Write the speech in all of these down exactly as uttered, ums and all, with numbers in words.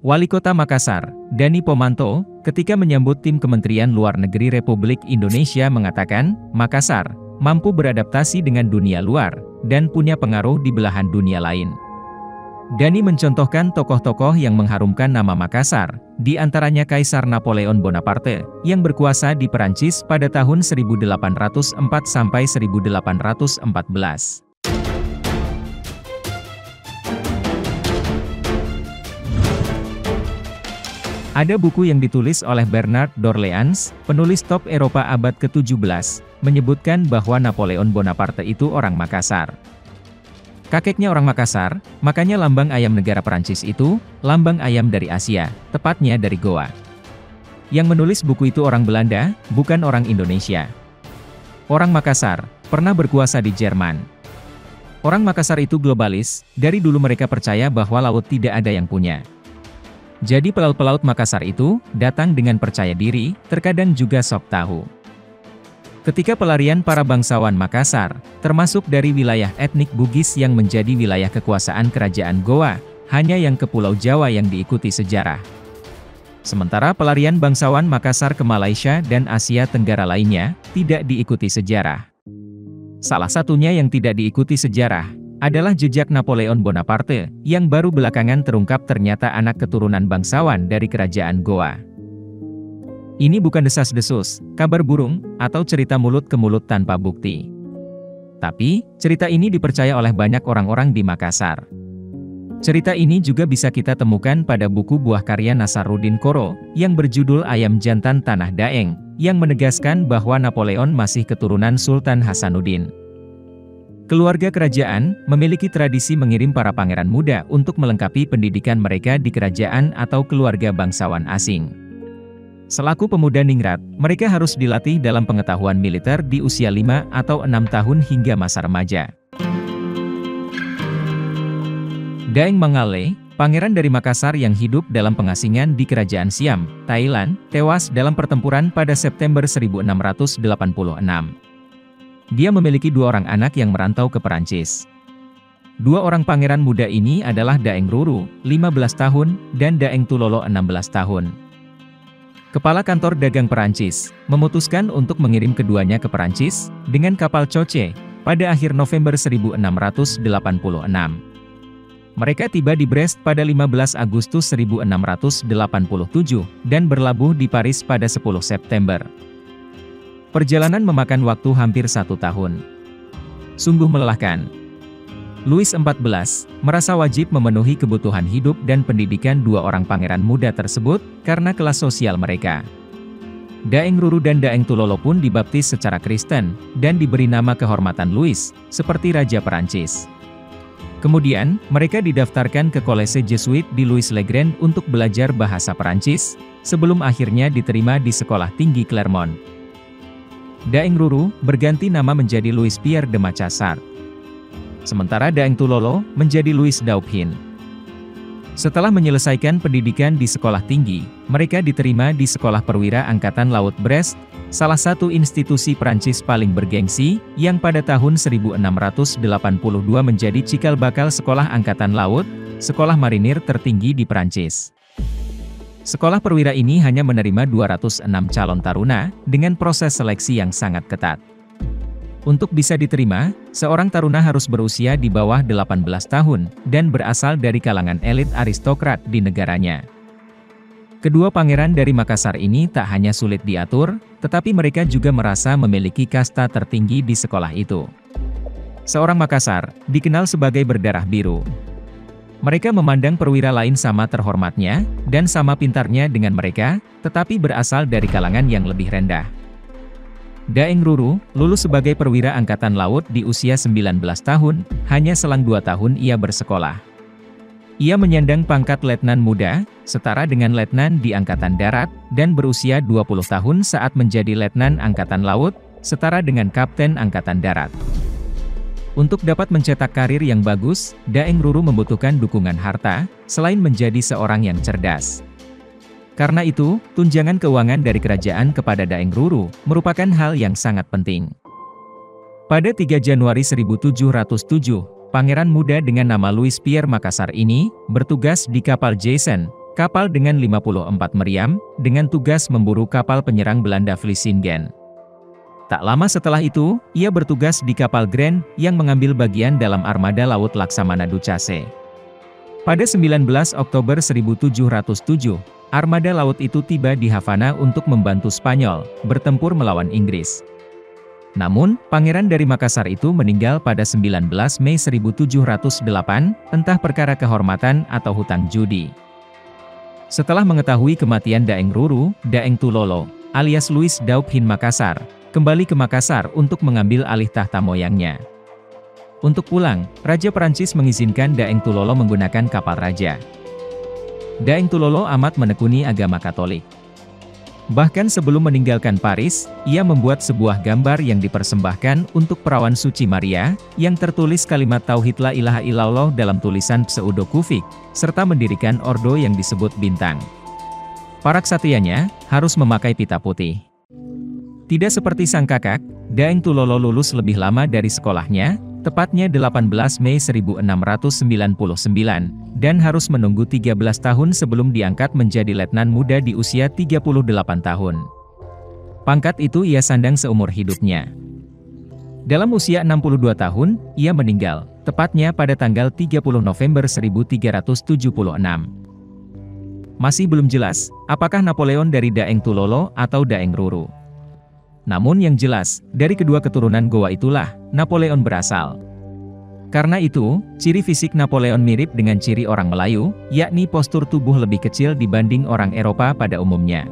Wali Kota Makassar, Dani Pomanto, ketika menyambut tim Kementerian Luar Negeri Republik Indonesia mengatakan, Makassar mampu beradaptasi dengan dunia luar dan punya pengaruh di belahan dunia lain. Dani mencontohkan tokoh-tokoh yang mengharumkan nama Makassar, di antaranya Kaisar Napoleon Bonaparte, yang berkuasa di Perancis pada tahun seribu delapan ratus empat sampai seribu delapan ratus empat belas. Ada buku yang ditulis oleh Bernard Dorleans, penulis top Eropa abad ke tujuh belas, menyebutkan bahwa Napoleon Bonaparte itu orang Makassar. Kakeknya orang Makassar, makanya lambang ayam negara Perancis itu, lambang ayam dari Asia, tepatnya dari Goa. Yang menulis buku itu orang Belanda, bukan orang Indonesia. Orang Makassar pernah berkuasa di Jerman. Orang Makassar itu globalis, dari dulu mereka percaya bahwa laut tidak ada yang punya. Jadi pelaut-pelaut Makassar itu datang dengan percaya diri, terkadang juga sok tahu. Ketika pelarian para bangsawan Makassar, termasuk dari wilayah etnik Bugis yang menjadi wilayah kekuasaan Kerajaan Goa, hanya yang ke Pulau Jawa yang diikuti sejarah. Sementara pelarian bangsawan Makassar ke Malaysia dan Asia Tenggara lainnya, tidak diikuti sejarah. Salah satunya yang tidak diikuti sejarah adalah jejak Napoleon Bonaparte, yang baru belakangan terungkap ternyata anak keturunan bangsawan dari Kerajaan Goa. Ini bukan desas-desus, kabar burung, atau cerita mulut ke mulut tanpa bukti. Tapi, cerita ini dipercaya oleh banyak orang-orang di Makassar. Cerita ini juga bisa kita temukan pada buku buah karya Nasaruddin Koro, yang berjudul Ayam Jantan Tanah Daeng, yang menegaskan bahwa Napoleon masih keturunan Sultan Hasanuddin. Keluarga kerajaan memiliki tradisi mengirim para pangeran muda untuk melengkapi pendidikan mereka di kerajaan atau keluarga bangsawan asing. Selaku pemuda ningrat, mereka harus dilatih dalam pengetahuan militer di usia lima atau enam tahun hingga masa remaja. Daeng Mangale, pangeran dari Makassar yang hidup dalam pengasingan di kerajaan Siam, Thailand, tewas dalam pertempuran pada September seribu enam ratus delapan puluh enam. Dia memiliki dua orang anak yang merantau ke Perancis. Dua orang pangeran muda ini adalah Daeng Ruru, lima belas tahun, dan Daeng Tulolo, enam belas tahun. Kepala kantor dagang Perancis memutuskan untuk mengirim keduanya ke Perancis dengan kapal Coce pada akhir November seribu enam ratus delapan puluh enam. Mereka tiba di Brest pada lima belas Agustus seribu enam ratus delapan puluh tujuh dan berlabuh di Paris pada sepuluh September. Perjalanan memakan waktu hampir satu tahun. Sungguh melelahkan. Louis empat belas merasa wajib memenuhi kebutuhan hidup dan pendidikan dua orang pangeran muda tersebut karena kelas sosial mereka. Daeng Ruru dan Daeng Tulolo pun dibaptis secara Kristen dan diberi nama kehormatan Louis, seperti Raja Perancis. Kemudian, mereka didaftarkan ke kolese Jesuit di Louis-le-Grand untuk belajar bahasa Perancis, sebelum akhirnya diterima di Sekolah Tinggi Clermont. Daeng Ruru berganti nama menjadi Louis Pierre de Macassar. Sementara Daeng Tulolo menjadi Louis Dauphin. Setelah menyelesaikan pendidikan di sekolah tinggi, mereka diterima di Sekolah Perwira Angkatan Laut Brest, salah satu institusi Perancis paling bergengsi, yang pada tahun seribu enam ratus delapan puluh dua menjadi cikal bakal Sekolah Angkatan Laut, sekolah marinir tertinggi di Perancis. Sekolah perwira ini hanya menerima dua ratus enam calon taruna, dengan proses seleksi yang sangat ketat. Untuk bisa diterima, seorang taruna harus berusia di bawah delapan belas tahun, dan berasal dari kalangan elit aristokrat di negaranya. Kedua pangeran dari Makassar ini tak hanya sulit diatur, tetapi mereka juga merasa memiliki kasta tertinggi di sekolah itu. Seorang Makassar dikenal sebagai berdarah biru. Mereka memandang perwira lain sama terhormatnya, dan sama pintarnya dengan mereka, tetapi berasal dari kalangan yang lebih rendah. Daeng Ruru lulus sebagai perwira angkatan laut di usia sembilan belas tahun, hanya selang dua tahun ia bersekolah. Ia menyandang pangkat letnan muda, setara dengan letnan di Angkatan Darat, dan berusia dua puluh tahun saat menjadi letnan Angkatan Laut, setara dengan Kapten Angkatan Darat. Untuk dapat mencetak karir yang bagus, Daeng Ruru membutuhkan dukungan harta, selain menjadi seorang yang cerdas. Karena itu, tunjangan keuangan dari kerajaan kepada Daeng Ruru merupakan hal yang sangat penting. Pada tiga Januari seribu tujuh ratus tujuh, pangeran muda dengan nama Louis Pierre Makassar ini bertugas di kapal Jason, Kapal dengan lima puluh empat meriam, dengan tugas memburu kapal penyerang Belanda Vlissingen. Tak lama setelah itu, ia bertugas di kapal Grand, yang mengambil bagian dalam armada laut Laksamana Ducase. Pada sembilan belas Oktober seribu tujuh ratus tujuh, armada laut itu tiba di Havana untuk membantu Spanyol, bertempur melawan Inggris. Namun, Pangeran dari Makassar itu meninggal pada sembilan belas Mei seribu tujuh ratus delapan, entah perkara kehormatan atau hutang judi. Setelah mengetahui kematian Daeng Ruru, Daeng Tulolo, alias Louis Dauphin Makassar, kembali ke Makassar untuk mengambil alih tahta moyangnya. Untuk pulang, Raja Perancis mengizinkan Daeng Tulolo menggunakan kapal raja. Daeng Tulolo amat menekuni agama Katolik. Bahkan sebelum meninggalkan Paris, ia membuat sebuah gambar yang dipersembahkan untuk perawan suci Maria, yang tertulis kalimat Tauhid La ilaha illallah dalam tulisan pseudo-kufik, serta mendirikan ordo yang disebut Bintang. Para ksatryanya harus memakai pita putih. Tidak seperti sang kakak, Daeng Tulolo lulus lebih lama dari sekolahnya, tepatnya delapan belas Mei seribu enam ratus sembilan puluh sembilan, dan harus menunggu tiga belas tahun sebelum diangkat menjadi letnan muda di usia tiga puluh delapan tahun. Pangkat itu ia sandang seumur hidupnya. Dalam usia enam puluh dua tahun, ia meninggal, tepatnya pada tanggal tiga puluh November seribu tiga ratus tujuh puluh enam. Masih belum jelas, apakah Napoleon dari Daeng Tulolo atau Daeng Ruru. Namun yang jelas, dari kedua keturunan Goa itulah Napoleon berasal. Karena itu, ciri fisik Napoleon mirip dengan ciri orang Melayu, yakni postur tubuh lebih kecil dibanding orang Eropa pada umumnya.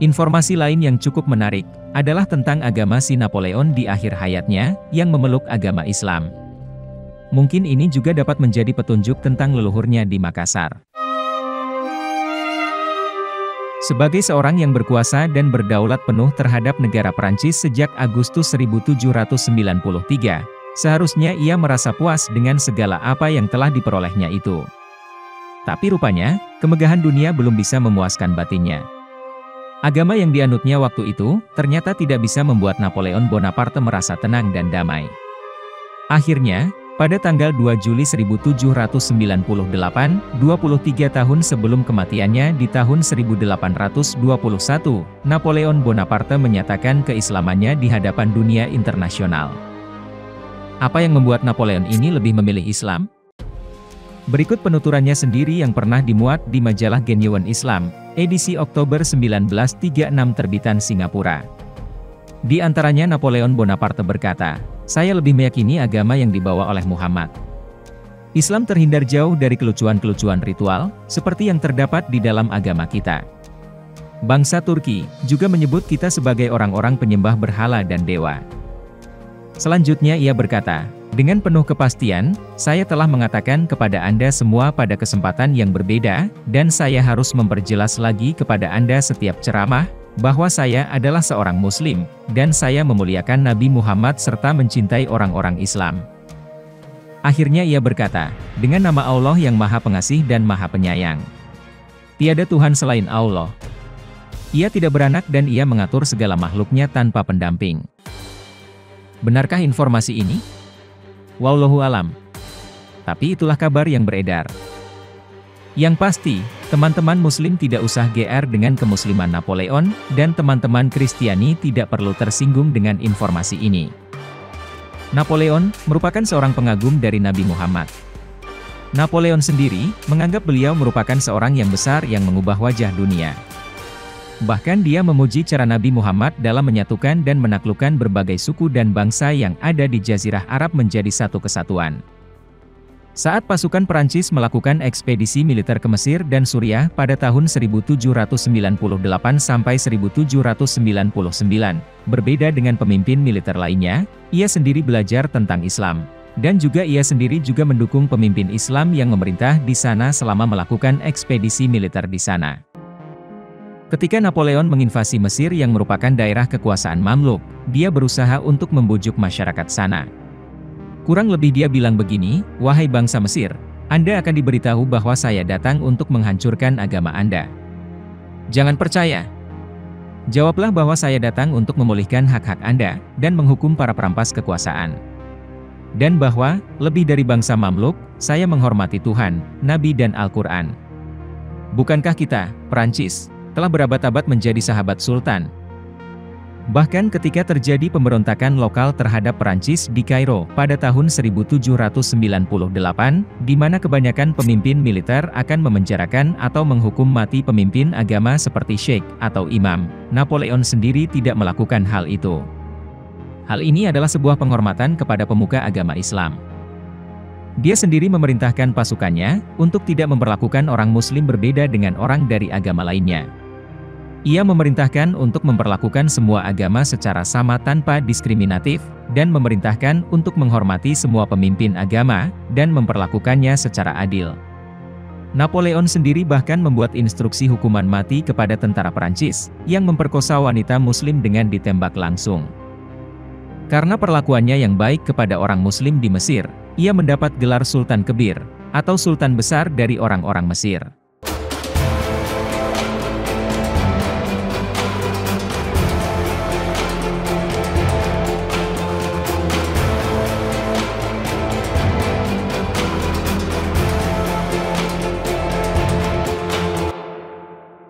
Informasi lain yang cukup menarik adalah tentang agama si Napoleon di akhir hayatnya, yang memeluk agama Islam. Mungkin ini juga dapat menjadi petunjuk tentang leluhurnya di Makassar. Sebagai seorang yang berkuasa dan berdaulat penuh terhadap negara Perancis sejak Agustus seribu tujuh ratus sembilan puluh tiga, seharusnya ia merasa puas dengan segala apa yang telah diperolehnya itu. Tapi rupanya, kemegahan dunia belum bisa memuaskan batinnya. Agama yang dianutnya waktu itu, ternyata tidak bisa membuat Napoleon Bonaparte merasa tenang dan damai. Akhirnya, pada tanggal dua Juli seribu tujuh ratus sembilan puluh delapan, dua puluh tiga tahun sebelum kematiannya di tahun seribu delapan ratus dua puluh satu, Napoleon Bonaparte menyatakan keislamannya di hadapan dunia internasional. Apa yang membuat Napoleon ini lebih memilih Islam? Berikut penuturannya sendiri yang pernah dimuat di majalah Genuine Islam, edisi Oktober seribu sembilan ratus tiga puluh enam terbitan Singapura. Di antaranya Napoleon Bonaparte berkata, "Saya lebih meyakini agama yang dibawa oleh Muhammad. Islam terhindar jauh dari kelucuan-kelucuan ritual, seperti yang terdapat di dalam agama kita. Bangsa Turki juga menyebut kita sebagai orang-orang penyembah berhala dan dewa." Selanjutnya ia berkata, "Dengan penuh kepastian, saya telah mengatakan kepada Anda semua pada kesempatan yang berbeda, dan saya harus memperjelas lagi kepada Anda setiap ceramah, bahwa saya adalah seorang Muslim, dan saya memuliakan Nabi Muhammad serta mencintai orang-orang Islam." Akhirnya ia berkata, "Dengan nama Allah yang Maha Pengasih dan Maha Penyayang. Tiada Tuhan selain Allah." Ia tidak beranak dan ia mengatur segala makhluknya tanpa pendamping. Benarkah informasi ini? Wallahu alam. Tapi itulah kabar yang beredar. Yang pasti, teman-teman Muslim tidak usah G R dengan kemusliman Napoleon, dan teman-teman Kristiani tidak perlu tersinggung dengan informasi ini. Napoleon merupakan seorang pengagum dari Nabi Muhammad. Napoleon sendiri menganggap beliau merupakan seorang yang besar yang mengubah wajah dunia. Bahkan dia memuji cara Nabi Muhammad dalam menyatukan dan menaklukkan berbagai suku dan bangsa yang ada di Jazirah Arab menjadi satu kesatuan. Saat pasukan Perancis melakukan ekspedisi militer ke Mesir dan Suriah pada tahun seribu tujuh ratus sembilan puluh delapan sampai seribu tujuh ratus sembilan puluh sembilan, berbeda dengan pemimpin militer lainnya, ia sendiri belajar tentang Islam. Dan juga ia sendiri juga mendukung pemimpin Islam yang memerintah di sana selama melakukan ekspedisi militer di sana. Ketika Napoleon menginvasi Mesir yang merupakan daerah kekuasaan Mamluk, dia berusaha untuk membujuk masyarakat sana. Kurang lebih dia bilang begini, "Wahai bangsa Mesir, Anda akan diberitahu bahwa saya datang untuk menghancurkan agama Anda. Jangan percaya. Jawablah bahwa saya datang untuk memulihkan hak-hak Anda, dan menghukum para perampas kekuasaan. Dan bahwa, lebih dari bangsa Mamluk, saya menghormati Tuhan, Nabi dan Al-Quran. Bukankah kita, Perancis, telah berabad-abad menjadi sahabat Sultan? Bahkan ketika terjadi pemberontakan lokal terhadap Perancis di Kairo pada tahun seribu tujuh ratus sembilan puluh delapan, di mana kebanyakan pemimpin militer akan memenjarakan atau menghukum mati pemimpin agama seperti sheikh atau imam, Napoleon sendiri tidak melakukan hal itu. Hal ini adalah sebuah penghormatan kepada pemuka agama Islam. Dia sendiri memerintahkan pasukannya untuk tidak memperlakukan orang Muslim berbeda dengan orang dari agama lainnya. Ia memerintahkan untuk memperlakukan semua agama secara sama tanpa diskriminatif, dan memerintahkan untuk menghormati semua pemimpin agama, dan memperlakukannya secara adil. Napoleon sendiri bahkan membuat instruksi hukuman mati kepada tentara Perancis, yang memperkosa wanita Muslim dengan ditembak langsung. Karena perlakuannya yang baik kepada orang Muslim di Mesir, ia mendapat gelar Sultan Kebir, atau Sultan Besar dari orang-orang Mesir.